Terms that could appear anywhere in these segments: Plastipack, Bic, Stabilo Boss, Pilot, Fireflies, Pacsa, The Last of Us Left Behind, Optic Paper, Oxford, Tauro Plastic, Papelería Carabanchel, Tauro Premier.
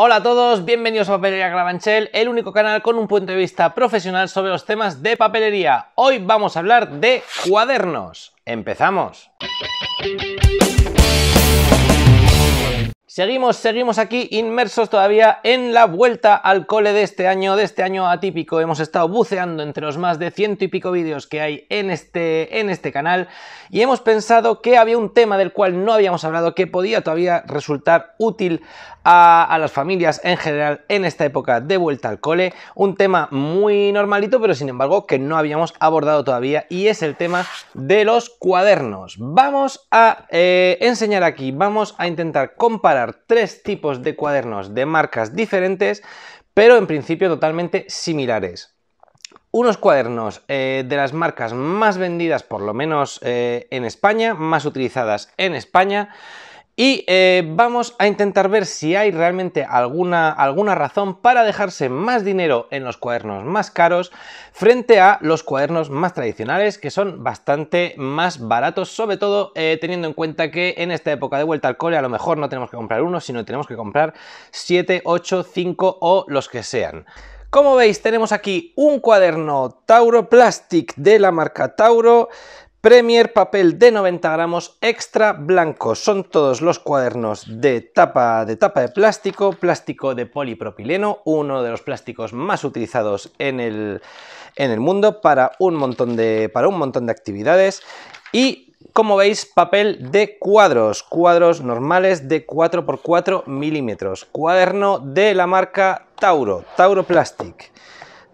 Hola a todos, bienvenidos a Papelería Carabanchel, el único canal con un punto de vista profesional sobre los temas de papelería. Hoy vamos a hablar de cuadernos. ¡Empezamos! Seguimos aquí inmersos todavía en la vuelta al cole de este año atípico. Hemos estado buceando entre los más de 100 y pico vídeos que hay en este canal y hemos pensado que había un tema del cual no habíamos hablado que podía todavía resultar útil a las familias en general en esta época de vuelta al cole. Un tema muy normalito, pero sin embargo que no habíamos abordado todavía, y es el tema de los cuadernos. Vamos a enseñar aquí, vamos a intentar comparar tres tipos de cuadernos de marcas diferentes, pero en principio totalmente similares. Unos cuadernos de las marcas más vendidas, por lo menos en España, más utilizadas en España, y vamos a intentar ver si hay realmente alguna razón para dejarse más dinero en los cuadernos más caros frente a los cuadernos más tradicionales, que son bastante más baratos, sobre todo teniendo en cuenta que en esta época de vuelta al cole a lo mejor no tenemos que comprar uno, sino tenemos que comprar 7, 8, 5 o los que sean. Como veis, tenemos aquí un cuaderno Tauro Plastic de la marca Tauro Premier, papel de 90 gramos extra blanco. Son todos los cuadernos de tapa de plástico de polipropileno, uno de los plásticos más utilizados en el mundo para un montón de actividades. Y como veis, papel de cuadros normales de 4×4 milímetros. Cuaderno de la marca Tauro Plastic.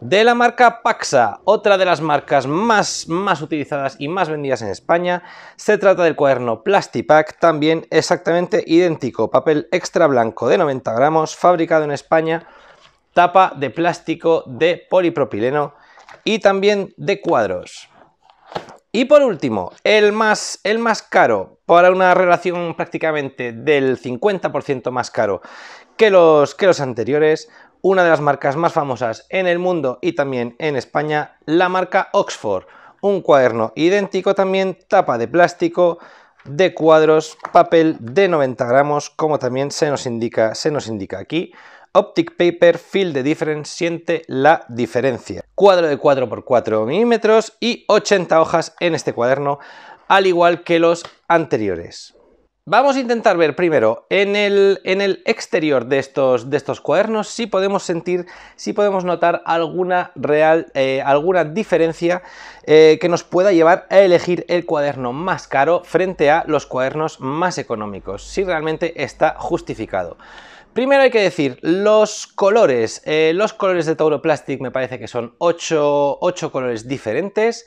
De la marca Pacsa, otra de las marcas más utilizadas y más vendidas en España, se trata del cuaderno Plastipack, también exactamente idéntico, papel extra blanco de 90 gramos, fabricado en España, tapa de plástico de polipropileno y también de cuadros. Y por último, el más caro, para una relación prácticamente del 50% más caro que los anteriores, una de las marcas más famosas en el mundo y también en España, la marca Oxford. Un cuaderno idéntico también, tapa de plástico, de cuadros, papel de 90 gramos, como también se nos indica aquí. Optic Paper, Feel the Difference, siente la diferencia. Cuadro de 4×4 milímetros y 80 hojas en este cuaderno, al igual que los anteriores. Vamos a intentar ver primero en el exterior de estos cuadernos si podemos notar alguna diferencia que nos pueda llevar a elegir el cuaderno más caro frente a los cuadernos más económicos, si realmente está justificado. Primero hay que decir, los colores de Tauro Plastic me parece que son 8 colores diferentes.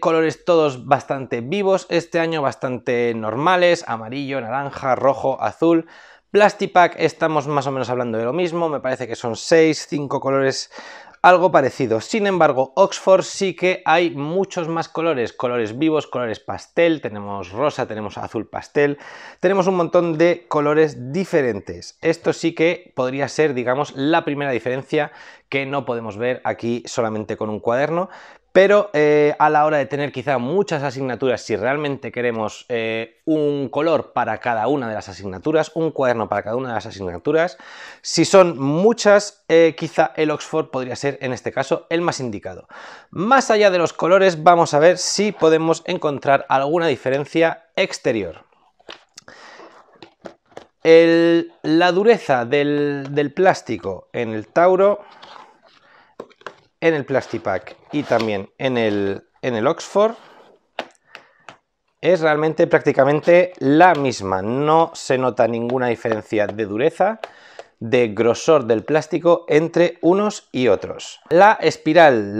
Colores todos bastante vivos, este año bastante normales, amarillo, naranja, rojo, azul. Plastipack estamos más o menos hablando de lo mismo, me parece que son 6, 5 colores, algo parecido. Sin embargo, Oxford sí que hay muchos más colores vivos, colores pastel, tenemos rosa, tenemos azul pastel, tenemos un montón de colores diferentes. Esto sí que podría ser, digamos, la primera diferencia que no podemos ver aquí solamente con un cuaderno. Pero a la hora de tener quizá muchas asignaturas, si realmente queremos un color para cada una de las asignaturas, un cuaderno para cada una de las asignaturas, si son muchas, quizá el Oxford podría ser en este caso el más indicado. Más allá de los colores, vamos a ver si podemos encontrar alguna diferencia exterior. La dureza del plástico en el Tauro, en el Plastipack y también en el Oxford es realmente prácticamente la misma. No se nota ninguna diferencia de dureza, de grosor del plástico entre unos y otros. La espiral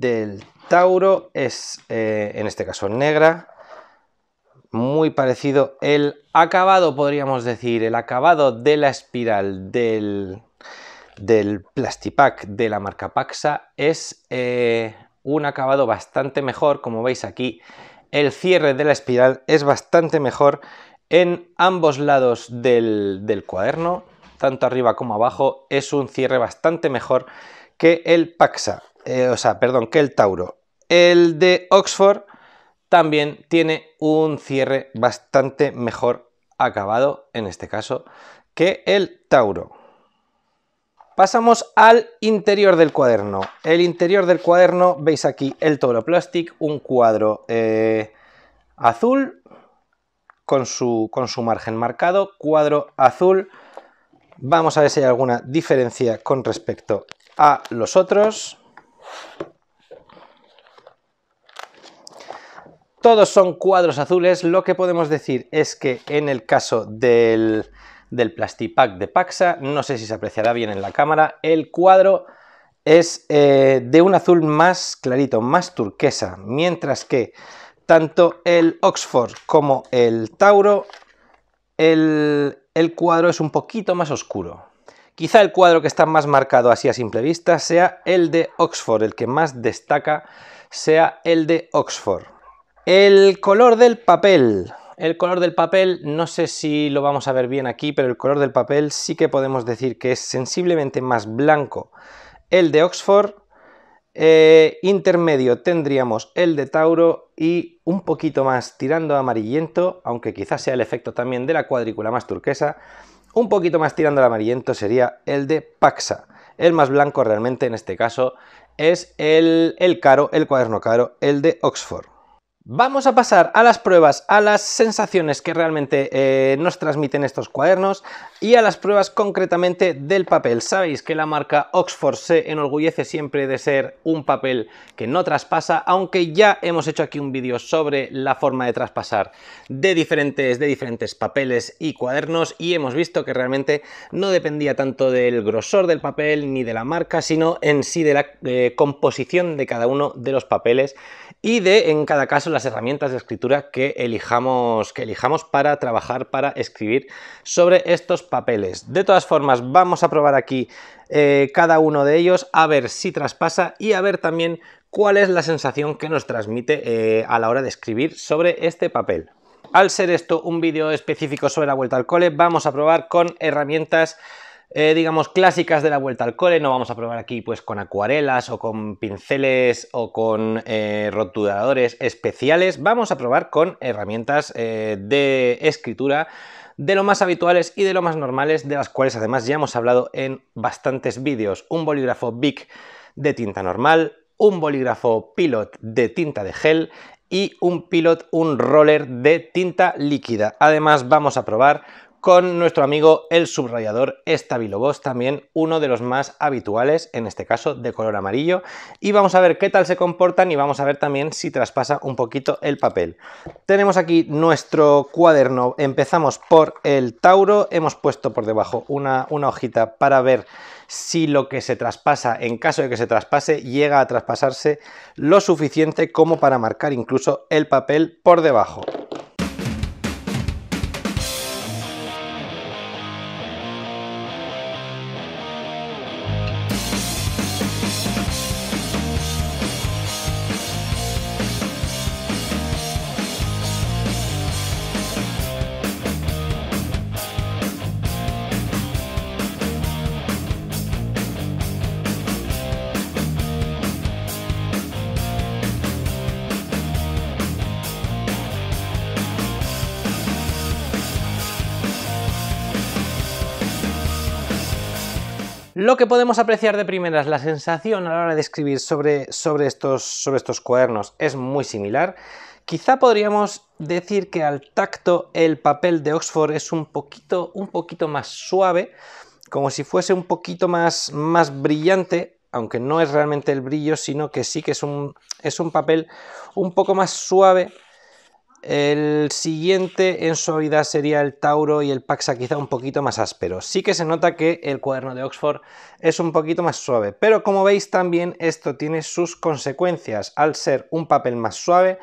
del Tauro es en este caso negra, muy parecido el acabado, podríamos decir, el acabado de la espiral del Plastipack de la marca Pacsa es un acabado bastante mejor, como veis aquí el cierre de la espiral es bastante mejor en ambos lados del cuaderno, tanto arriba como abajo es un cierre bastante mejor que el Pacsa, que el Tauro. El de Oxford también tiene un cierre bastante mejor acabado en este caso que el Tauro. Pasamos al interior del cuaderno. El interior del cuaderno, veis aquí el Tauro Plastic, un cuadro azul con su margen marcado, cuadro azul. Vamos a ver si hay alguna diferencia con respecto a los otros. Todos son cuadros azules. Lo que podemos decir es que en el caso del Plastipack de Pacsa, no sé si se apreciará bien en la cámara, el cuadro es de un azul más clarito, más turquesa, mientras que tanto el Oxford como el Tauro, el cuadro es un poquito más oscuro. Quizá el cuadro que está más marcado así a simple vista sea el de Oxford, el que más destaca sea el de Oxford. El color del papel. El color del papel, no sé si lo vamos a ver bien aquí, pero el color del papel sí que podemos decir que es sensiblemente más blanco el de Oxford. Intermedio tendríamos el de Tauro y un poquito más tirando a amarillento, aunque quizás sea el efecto también de la cuadrícula más turquesa, un poquito más tirando al amarillento sería el de Pacsa. El más blanco realmente en este caso es el cuaderno caro, el de Oxford. Vamos a pasar a las pruebas, a las sensaciones que realmente nos transmiten estos cuadernos y a las pruebas concretamente del papel. Sabéis que la marca Oxford se enorgullece siempre de ser un papel que no traspasa, aunque ya hemos hecho aquí un vídeo sobre la forma de traspasar de diferentes papeles y cuadernos, y hemos visto que realmente no dependía tanto del grosor del papel ni de la marca, sino en sí de la composición de cada uno de los papeles y de, en cada caso, las herramientas de escritura que elijamos para trabajar, para escribir sobre estos papeles. De todas formas, vamos a probar aquí cada uno de ellos, a ver si traspasa y a ver también cuál es la sensación que nos transmite a la hora de escribir sobre este papel. Al ser esto un vídeo específico sobre la vuelta al cole, vamos a probar con herramientas digamos clásicas de la vuelta al cole. No vamos a probar aquí pues con acuarelas o con pinceles o con rotuladores especiales. Vamos a probar con herramientas de escritura de lo más habituales y de lo más normales, de las cuales además ya hemos hablado en bastantes vídeos. Un bolígrafo Bic de tinta normal, un bolígrafo Pilot de tinta de gel y un roller de tinta líquida. Además vamos a probar con nuestro amigo el subrayador Stabilo Boss, también uno de los más habituales, en este caso de color amarillo, y vamos a ver qué tal se comportan y vamos a ver también si traspasa un poquito el papel. Tenemos aquí nuestro cuaderno, empezamos por el Tauro, hemos puesto por debajo una hojita para ver si lo que se traspasa, en caso de que se traspase, llega a traspasarse lo suficiente como para marcar incluso el papel por debajo. Lo que podemos apreciar de primeras, la sensación a la hora de escribir sobre estos cuadernos es muy similar. Quizá podríamos decir que al tacto el papel de Oxford es un poquito más suave, como si fuese un poquito más brillante, aunque no es realmente el brillo, sino que sí que es un papel un poco más suave. El siguiente en suavidad sería el Tauro y el Pacsa quizá un poquito más áspero. Sí que se nota que el cuaderno de Oxford es un poquito más suave, pero como veis también esto tiene sus consecuencias. Al ser un papel más suave,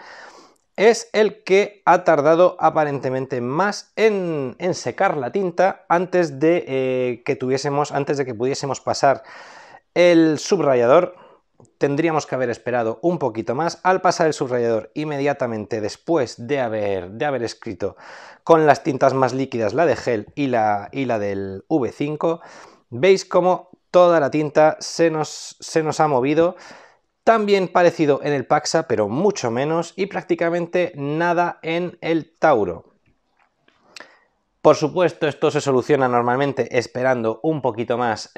es el que ha tardado aparentemente más en secar la tinta antes de que pudiésemos pasar el subrayador. Tendríamos que haber esperado un poquito más. Al pasar el subrayador inmediatamente después de haber escrito con las tintas más líquidas, la de gel y la del V5, veis cómo toda la tinta se nos ha movido. También parecido en el Pacsa, pero mucho menos, y prácticamente nada en el Tauro. Por supuesto, esto se soluciona normalmente esperando un poquito más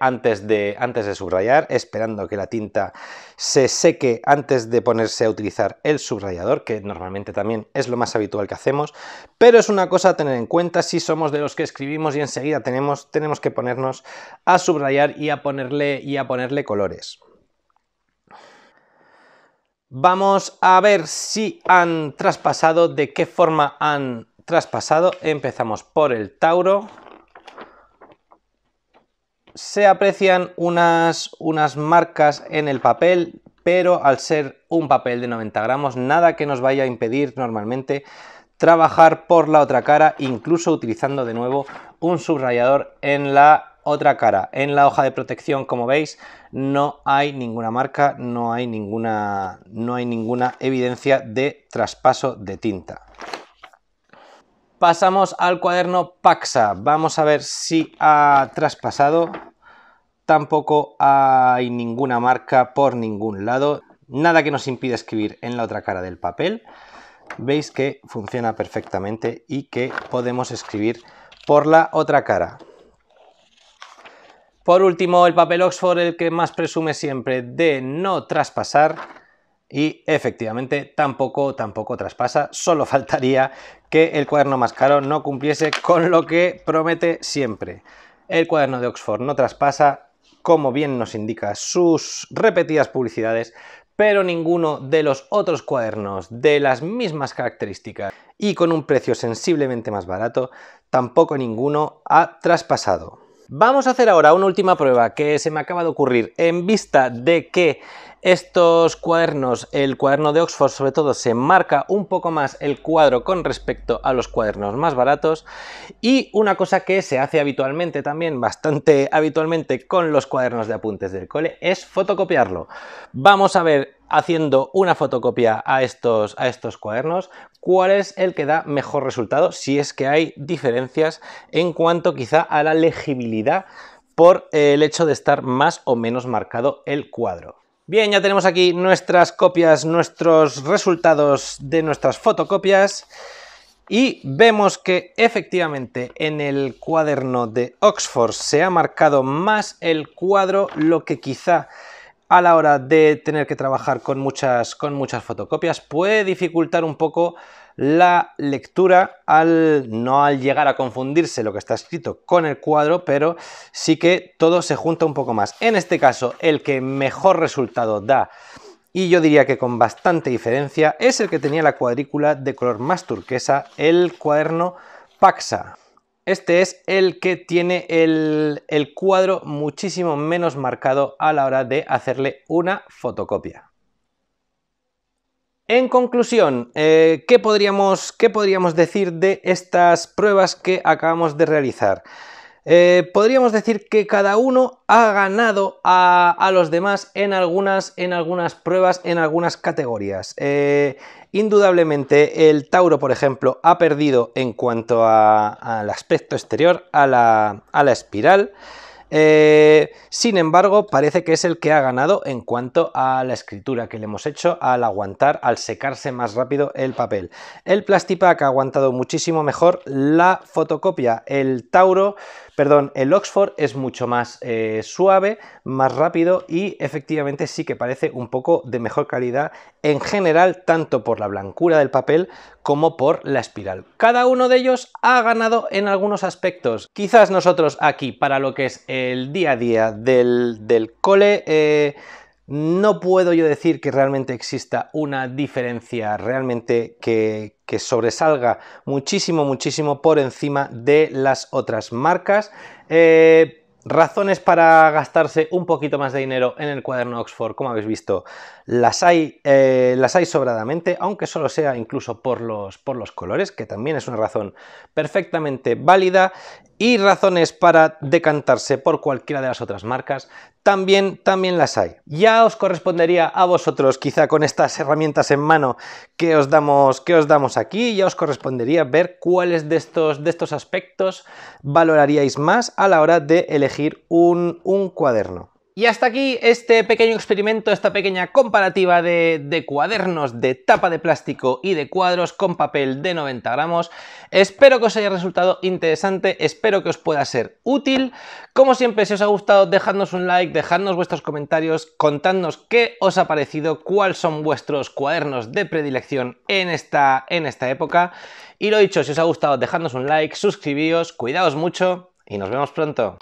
antes de subrayar, esperando que la tinta se seque antes de ponerse a utilizar el subrayador, que normalmente también es lo más habitual que hacemos, pero es una cosa a tener en cuenta si somos de los que escribimos y enseguida tenemos que ponernos a subrayar y a ponerle colores. Vamos a ver si han traspasado, de qué forma han traspasado. Empezamos por el Tauro. Se aprecian unas marcas en el papel, pero al ser un papel de 90 gramos, nada que nos vaya a impedir normalmente trabajar por la otra cara, incluso utilizando de nuevo un subrayador en la otra cara. En la hoja de protección, como veis, no hay ninguna marca, no hay ninguna evidencia de traspaso de tinta. Pasamos al cuaderno Pacsa. Vamos a ver si ha traspasado. Tampoco hay ninguna marca por ningún lado. Nada que nos impida escribir en la otra cara del papel. Veis que funciona perfectamente y que podemos escribir por la otra cara. Por último, el papel Oxford, el que más presume siempre de no traspasar. Y efectivamente tampoco traspasa, solo faltaría que el cuaderno más caro no cumpliese con lo que promete siempre. El cuaderno de Oxford no traspasa, como bien nos indica sus repetidas publicidades, pero ninguno de los otros cuadernos de las mismas características y con un precio sensiblemente más barato, tampoco ninguno ha traspasado. Vamos a hacer ahora una última prueba que se me acaba de ocurrir en vista de que estos cuadernos, el cuaderno de Oxford sobre todo, se marca un poco más el cuadro con respecto a los cuadernos más baratos, y una cosa que se hace habitualmente también, bastante habitualmente con los cuadernos de apuntes del cole, es fotocopiarlo. Vamos a ver, haciendo una fotocopia a estos cuadernos, cuál es el que da mejor resultado, si es que hay diferencias en cuanto quizá a la legibilidad por el hecho de estar más o menos marcado el cuadro. Bien, ya tenemos aquí nuestras copias, nuestros resultados de nuestras fotocopias, y vemos que efectivamente en el cuaderno de Oxford se ha marcado más el cuadro, lo que quizá a la hora de tener que trabajar con muchas fotocopias puede dificultar un poco la lectura, no al llegar a confundirse lo que está escrito con el cuadro, pero sí que todo se junta un poco más. En este caso, el que mejor resultado da, y yo diría que con bastante diferencia, es el que tenía la cuadrícula de color más turquesa, el cuaderno Pacsa. Este es el que tiene el cuadro muchísimo menos marcado a la hora de hacerle una fotocopia. En conclusión, ¿qué podríamos decir de estas pruebas que acabamos de realizar? Podríamos decir que cada uno ha ganado a los demás en algunas pruebas, en algunas categorías. Indudablemente el Tauro, por ejemplo, ha perdido en cuanto al aspecto exterior, a la espiral. Sin embargo, parece que es el que ha ganado en cuanto a la escritura que le hemos hecho, al aguantar, al secarse más rápido el papel. El Plastipack ha aguantado muchísimo mejor la fotocopia. El Oxford es mucho más suave, más rápido, y efectivamente sí que parece un poco de mejor calidad en general, tanto por la blancura del papel como por la espiral. Cada uno de ellos ha ganado en algunos aspectos. Quizás nosotros aquí, para lo que es el día a día del cole, no puedo yo decir que realmente exista una diferencia realmente que sobresalga muchísimo por encima de las otras marcas. Razones para gastarse un poquito más de dinero en el cuaderno Oxford, como habéis visto, las hay sobradamente, aunque solo sea incluso por los colores, que también es una razón perfectamente válida, y razones para decantarse por cualquiera de las otras marcas también las hay. Ya os correspondería a vosotros, quizá con estas herramientas en mano que os damos aquí, ya os correspondería ver cuáles de estos aspectos valoraríais más a la hora de elegir un cuaderno. Y hasta aquí este pequeño experimento, esta pequeña comparativa de cuadernos de tapa de plástico y de cuadros con papel de 90 gramos. Espero que os haya resultado interesante, espero que os pueda ser útil. Como siempre, si os ha gustado, dejadnos un like, dejadnos vuestros comentarios, contadnos qué os ha parecido, cuáles son vuestros cuadernos de predilección en esta época. Y lo dicho, si os ha gustado, dejadnos un like, suscribíos, cuidaos mucho y nos vemos pronto.